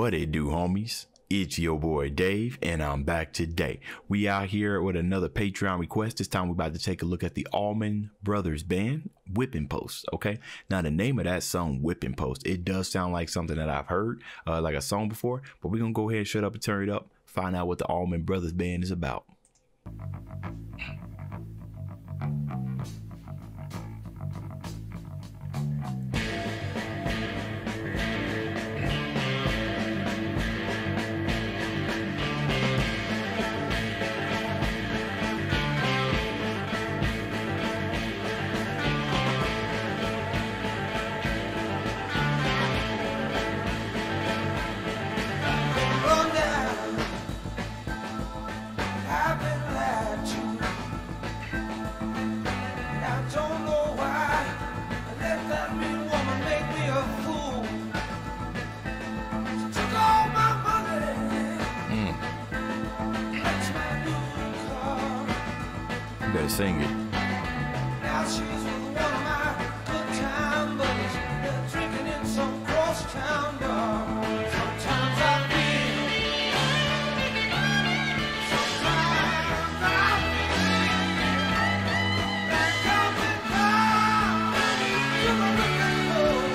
What it do, homies? It's your boy Dave, and I'm back today. We out here with another Patreon request. This time we're about to take a look at the Allman Brothers Band, Whipping Post. Okay, now the name of that song, Whipping Post, it does sound like something that I've heard, like a song before, but we're gonna go ahead and shut up and turn it up, find out what the Allman Brothers Band is about. Better sing it. Now she's with one of my good time buddies. They're drinking in some cross-town bar. Sometimes I feel, sometimes I feel like I've been blind to the wicked world.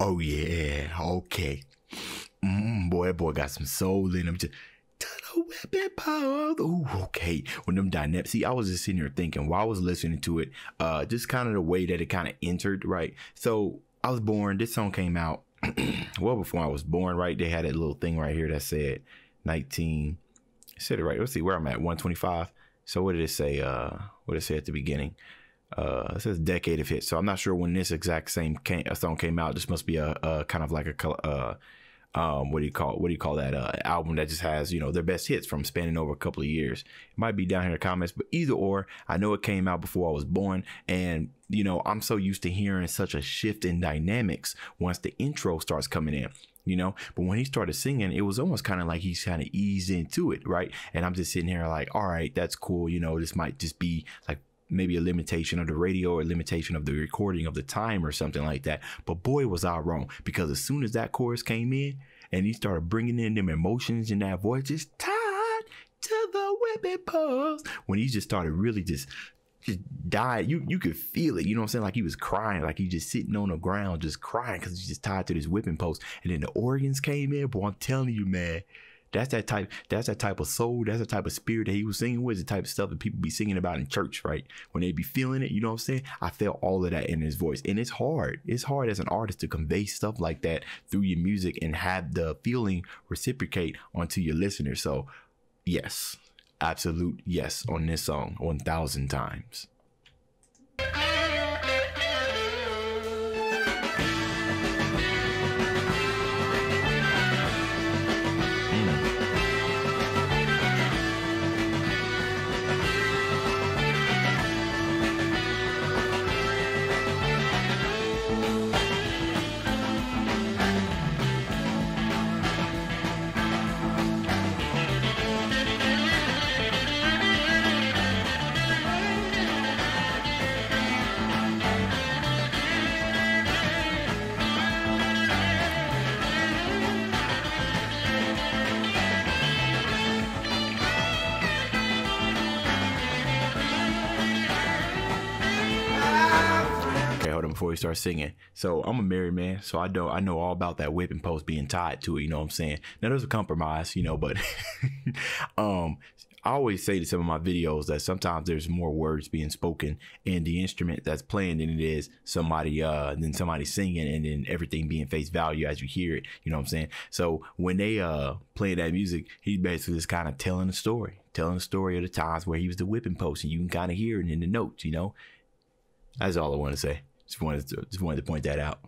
Oh yeah, okay. Boy, that boy got some soul in him. Just to the whipping post. Ooh, okay. When them dynamics, see, I was just sitting here thinking while I was listening to it, just kind of the way that it kind of entered, right? So I was born. This song came out well before I was born, right? They had that little thing right here that said 19. I said it right. Let's see where I'm at. 125. So what did it say? What did it say at the beginning? It says decade of hits, so I'm not sure when this exact same song came out. This must be a kind of like a what do you call that album that just has, you know, their best hits from spanning over a couple of years. It might be down here in the comments, but either or, I know it came out before I was born, and you know, I'm so used to hearing such a shift in dynamics once the intro starts coming in, you know. But when he started singing, it was almost kind of like he's kind of eased into it, right? And I'm just sitting here like, all right, that's cool, you know, this might just be like maybe a limitation of the radio or a limitation of the recording of the time or something like that. But boy, was I wrong, because as soon as that chorus came in and he started bringing in them emotions in that voice, just tied to the whipping post, when he just started really just died, you could feel it, you know what I'm saying? Like he was crying, like he just sitting on the ground, just crying, because he's just tied to this whipping post. And then the organs came in, boy, I'm telling you, man, that's that type of soul, that's the type of spirit that he was singing with, the type of stuff that people be singing about in church, right? When they be feeling it, you know what I'm saying? I felt all of that in his voice. And it's hard as an artist to convey stuff like that through your music and have the feeling reciprocate onto your listener. So yes, absolute yes on this song, 1,000 times. Before he starts singing, so I'm a married man, so I know all about that whipping post being tied to it, you know what I'm saying? Now there's a compromise, you know, but I always say to some of my videos that sometimes there's more words being spoken in the instrument that's playing than it is somebody than somebody singing, and then everything being face value as you hear it, you know what I'm saying? So when they play that music, he's basically just kind of telling the story of the times where he was the whipping post, and you can kind of hear it in the notes, you know. That's all I want to say. Just wanted to point that out.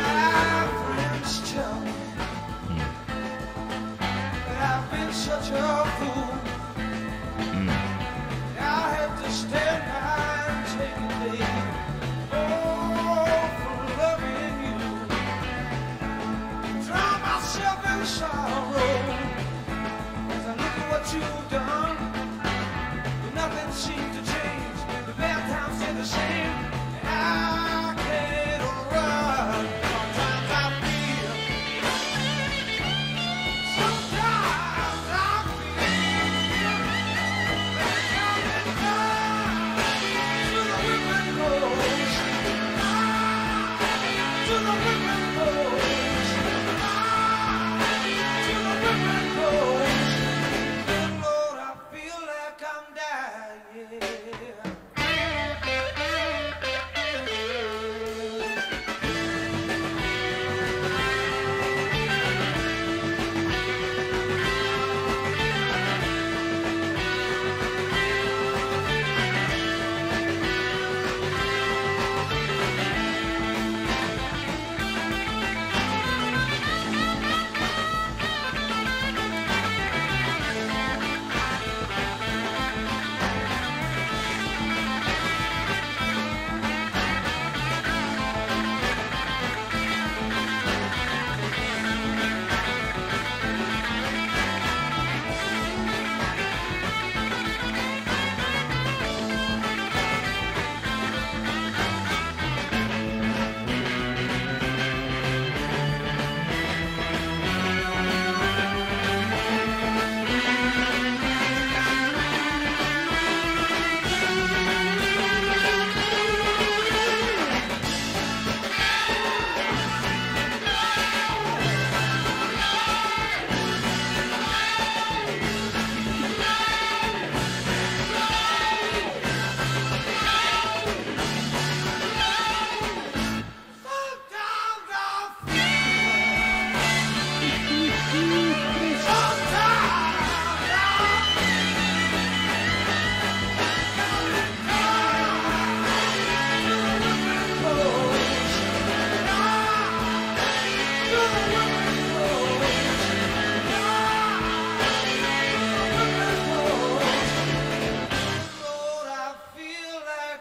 I've been such a fool. I had to stand behind.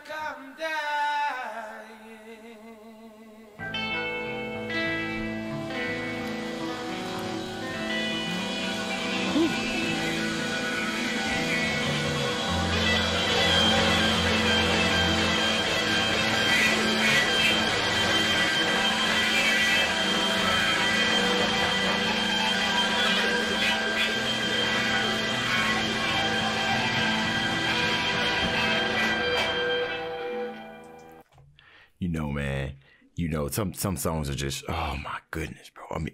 like I'm Some songs are just, oh my goodness, bro. I mean,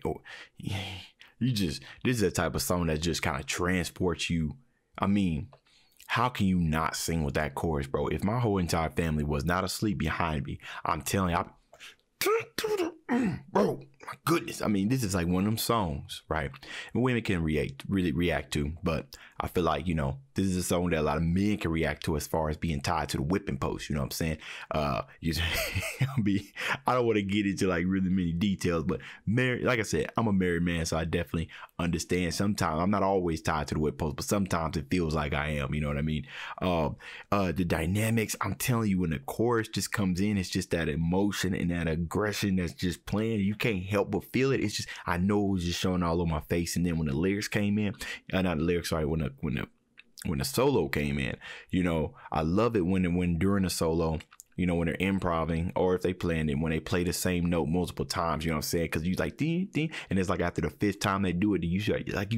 this is the type of song that just kind of transports you. I mean, how can you not sing with that chorus, bro? If my whole entire family was not asleep behind me, I'm telling you, bro, my goodness. I mean, this is like one of them songs, right? And women can really react to, but I feel like, you know, this is a song that a lot of men can react to as far as being tied to the whipping post. You know what I'm saying? I don't want to get into like really many details, but like I said, I'm a married man, so I definitely understand. Sometimes I'm not always tied to the whip post, but sometimes it feels like I am. You know what I mean? The dynamics, I'm telling you, when the chorus just comes in, it's just that emotion and that aggression that's just playing. You can't help but feel it. It's just, I know it was just showing all over my face. And then when the lyrics came in, when the solo came in, you know, I love it when during the solo, you know, when they're improvising, or if they planned it, when they play the same note multiple times, you know what I'm saying? Because you like, ding, ding, and it's like after the 5th time they do it, you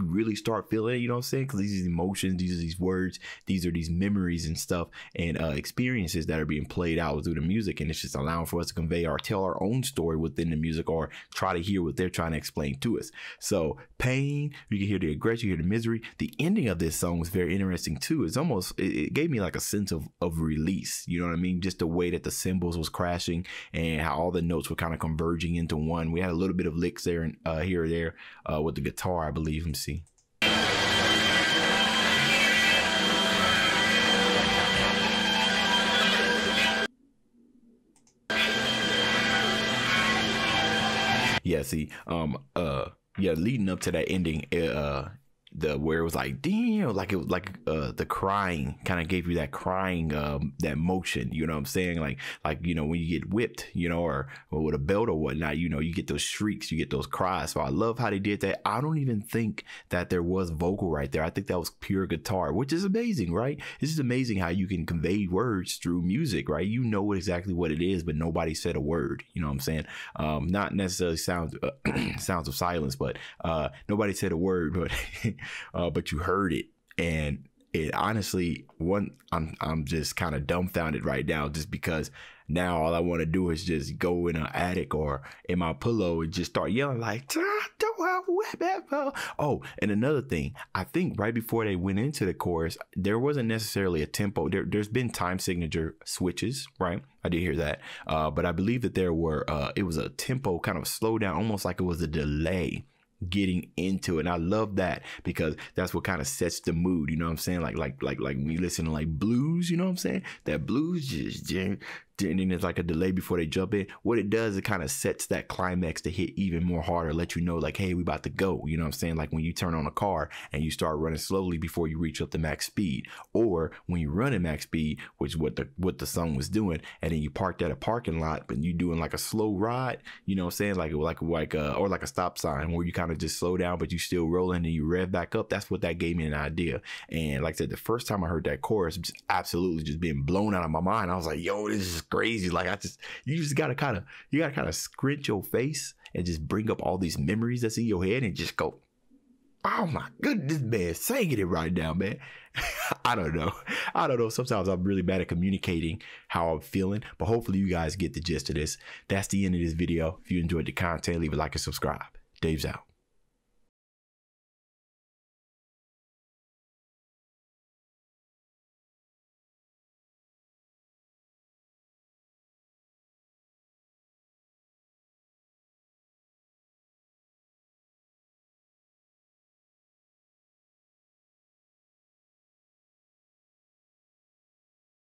really start feeling it, you know what I'm saying? Because these are these emotions, these are these words, these are these memories and stuff and experiences that are being played out through the music, and it's just allowing for us to convey or tell our own story within the music, or try to hear what they're trying to explain to us. So pain, you can hear the aggression, you hear the misery. The ending of this song was very interesting too. It's almost, it gave me like a sense of release, you know what I mean? Just the way that the cymbals was crashing and how all the notes were kind of converging into one. We had a little bit of licks there and here or there with the guitar, I believe. Let me see. Yeah, see, yeah, leading up to that ending, where it was like, damn, like it was like the crying kind of gave you that crying, that motion, you know what I'm saying? Like, you know, when you get whipped, you know, or with a belt or whatnot, you know, you get those shrieks, you get those cries. So I love how they did that. I don't even think that there was vocal right there. I think that was pure guitar, which is amazing, right? This is amazing how you can convey words through music, right? You know exactly what it is, but nobody said a word, you know what I'm saying? Not necessarily sounds of silence, but nobody said a word, but but you heard it, and it honestly, I'm just kind of dumbfounded right now, just because now all I want to do is just go in an attic or in my pillow and just start yelling like, oh, and another thing, I think right before they went into the chorus, there wasn't necessarily a tempo. There's been time signature switches, right? I did hear that, but I believe that there were, it was a tempo kind of slow down, almost like it was a delay getting into it, and I love that, because that's what kind of sets the mood, you know what I'm saying? Like we listen to like blues, you know what I'm saying? That blues just, and then it's like a delay before they jump in. What it does, it kind of sets that climax to hit even more harder, let you know like, hey, we about to go, you know what I'm saying? Like when you turn on a car and you start running slowly before you reach up to max speed, or when you run at max speed, which is what the song was doing, and then you parked at a parking lot, but you doing like a slow ride, you know what I'm saying? Or like a stop sign where you kind of just slow down, but you still rolling and you rev back up. That's what that gave me an idea. And like I said, the first time I heard that chorus, just absolutely just being blown out of my mind. I was like, yo, this is crazy. Like you just gotta kind of scrunch your face and just bring up all these memories that's in your head and just go, oh my goodness, man, singing it right now, man. I don't know. Sometimes I'm really bad at communicating how I'm feeling, but hopefully you guys get the gist of this. That's the end of this video. If you enjoyed the content, leave a like and subscribe. Dave's out.